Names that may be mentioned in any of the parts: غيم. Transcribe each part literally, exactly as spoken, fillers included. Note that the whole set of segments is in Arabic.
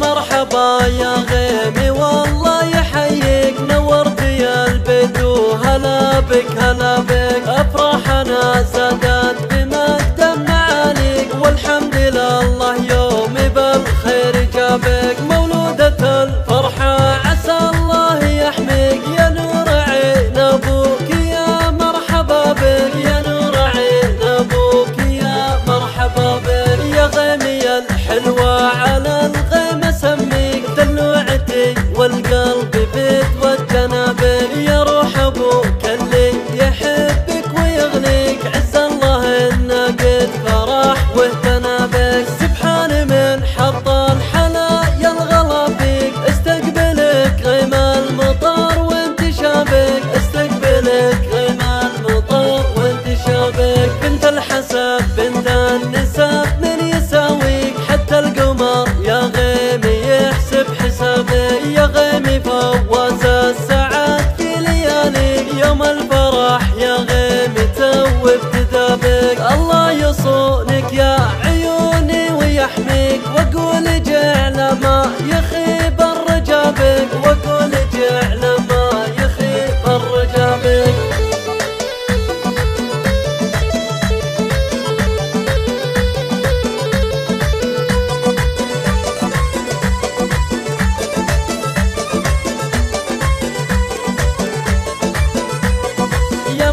مرحبا يا غيمي والله يحييك، نورت يا البدو، هلا بك هلا بك. أفراحنا زادت بمد معاليك، والحمد لله يومي بالخير جابك. مولودة الفرحة عسى الله يحميك، يا نور عين أبوك يا مرحبا بك، يا نور عين أبوك يا مرحبا بك. يا غيمي الحلوة على والقلب بتوجنا بك، يا روح ابوك اللي يحبك ويغنيك، عز الله انك فرح واهتنا بك. سبحان من حط الحلا يا الغلا فيك، استقبلك غيم المطر وانت شابك، استقبلك غيم المطر وانت شابك. بنت الحسب بنت النسب من يساويك، حتى القمر يا غيم يحسب حسابك. يا غيمي فوز السعاد في ليالي، يوم الفرح يا غيمي تو ابتدا بك. الله يصونك يا عيوني ويحميك، واقول جعل ما يخيب الرجا بك، واقول جعل ما يخيب الرجا بك.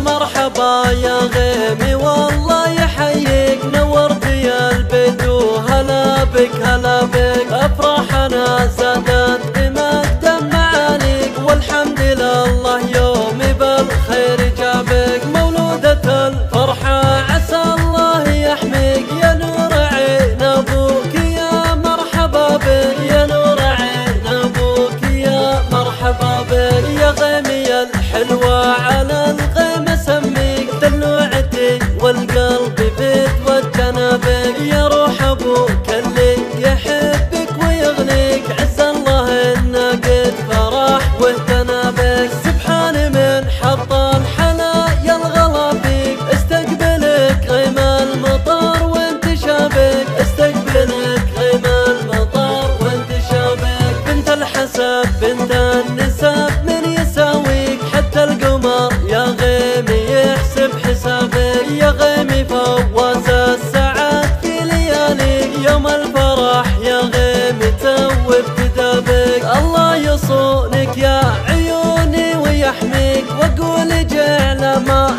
مرحبا يا غيمي والله يحييك، نورت يا البدو، هلا بك هلا بك. أفراحنا زادت بمد معاليك، والحمد لله يومي بالخير جابك. مولودة الفرحة عسى الله يحميك، يا نور عين أبوك يا مرحبا بك، يا نور عين أبوك يا مرحبا بك. يا غيمي الحلوة على والقلب بتوجنا بك، يا روح ابوك اللي يحبك ويغنيك، عز الله انك فرح واهتنا بك. سبحان من حط الحلا يا الغلا فيك، استقبلك غيم المطر وانت شابك، استقبلك غيم المطر وانت شابك. بنت الحسب بنت النسب من يساويك، حتى القمر يا غيم يحسب حسابك. يا غيمي فوز السعاد في ليالي، يوم الفرح يا غيمي تو ابتدا بك. الله يصونك يا عيوني ويحميك، واقول جعل ما